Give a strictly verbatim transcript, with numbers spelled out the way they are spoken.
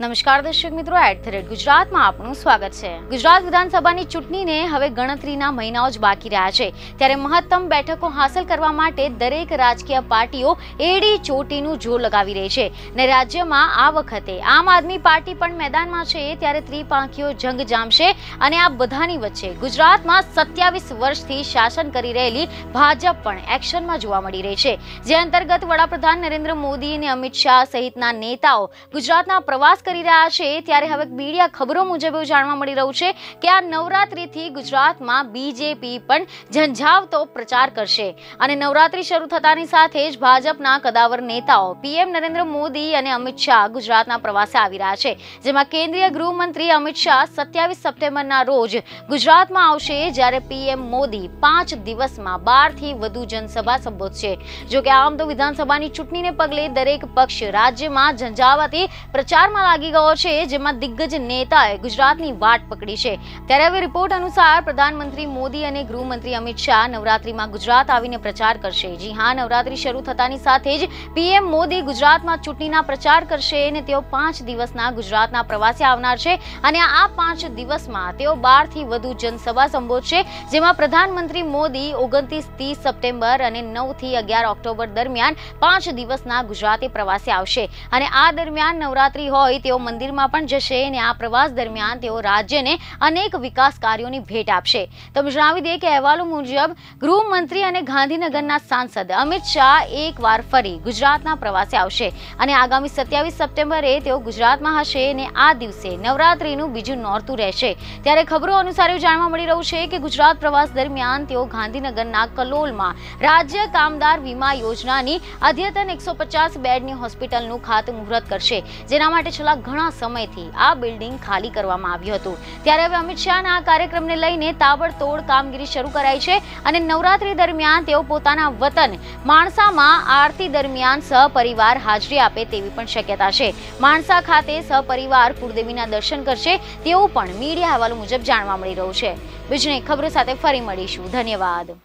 नमस्कार दर्शक मित्रों, एट द रेट गुजरात में आपनु स्वागत है। गुजरात विधानसभा की चूंटनी ने हवे गणतरीना महीनाओ ज बाकी रह्या छे, त्यारे महत्तम बैठकों हासिल करवा माटे दरेक राजकीय पार्टीओ एडी चोटीनुं जोर लगावी रही छे ने राज्य में आ वखते आम आदमी पार्टी पण मैदान में छे, त्यारे त्रिपांखीओ जंग जामशे अने आ बधानी वच्चे गुजरात में सत्यावीस वर्षथी शासन करी रहेली भाजप पण एक्शन में जोवा मळी रही छे, जे अंतर्गत वडाप्रधान नरेंद्र मोदी अने अमित शाह सहितना नेताओ गुजरातना प्रवास करी रहा छे। त्यारे हवे मीडिया खबरों मुजब एवुं जाणवा मळी रह्युं छे के आ नवरात्रि थी गुजरात में बीजेपी पण झंझावतो प्रचार करशे अने नवरात्रि शरू थतानी साथे ज भाजपना कदावर नेताओ पीएम नरेंद्र मोदी अने अमित शाह गुजरातना प्रवासे आवी रह्या छे, जेमां केंद्रीय गृहमंत्री अमित शाह सत्यावीस सप्टेम्बरना रोज गुजरात में आवशे, ज्यारे पीएम मोदी पांच दिवसमां बार थी वधु जनसभा संबोधशे। जो के आम तो विधानसभानी चूंटणीने पगले दरेक पक्ष राज्यमां झंझावाती प्रचारमां दिग्गज नेताए गुजरातनी वाट पकड़ी छे। त्यारे हवे रिपोर्ट अनुसार प्रधानमंत्री मोदी अने गृहमंत्री अमित शाह नवरात्रीमां गुजरात आवीने प्रचार करशे। जी हां, नवरात्रि शरू थतानी साथे ज पीएम मोदी गुजरातमां चूंटणीना प्रचार करशे अने तेओ पांच दिवसना गुजरातना प्रवासे आवनार छे अने आ पांच दिवसमां तेओ बार थी वधु जनसभा संबोधशे, जेमां प्रधानमंत्री मोदी ओगणतीस तीस सप्टेम्बर अने नौ थी अगियार ऑक्टोबर दरमियान पांच दिवसना गुजराती प्रवासे आवशे अने आ दरमियान नवरात्रि होय तेओ मंदिरमां पण जशे ने आ प्रवास दरमियान तेओ राज्यने अनेक विकास कार्योनी भेट आपशे। तो जणावी दे के अहेवालो मुजब गृहमंत्री अने गांधीनगरना सांसद अमित शाह एकवार फरी गुजरातना प्रवासे आवशे अने आगामी सत्यावीस सप्टेम्बरे तेओ गुजरातमां हशे ने आ दिवसे नवरात्रिनुं बीजुं नोरतुं रहेशे। त्यारे खबरो अनुसार एवुं जाणवा मळी रह्युं छे के गुजरात प्रवास दरमियान तेओ गांधीनगरना कलोलमां राज्य कामदार वीमा योजनानी अद्यतन एकसो पचास बेडनी होस्पिટલનું ખાતમુહૂર્ત કરશે, જેના માટે છેલ્લા ઘણા સમયથી આ બિલ્ડિંગ ખાલી કરવામાં આવ્યું હતું। ત્યારે હવે અમિત શાહના આ કાર્યક્રમને લઈને તાબડતોડ કામગીરી શરૂ કરાઈ છે અને નવરાત્રી દરમિયાન તેઓ પોતાના વતન માણસામાં આરતી દરમિયાન સહપરિવાર હાજરી આપે તેવી પણ શક્યતા છે। માણસા ખાતે સહપરિવાર કુળદેવીના દર્શન કરશે તેવું પણ મીડિયા હવાલો મુજબ જાણવા મળી રહ્યું છે। બીજી ખબરો સાથે ફરી મળીશું, ધન્યવાદ।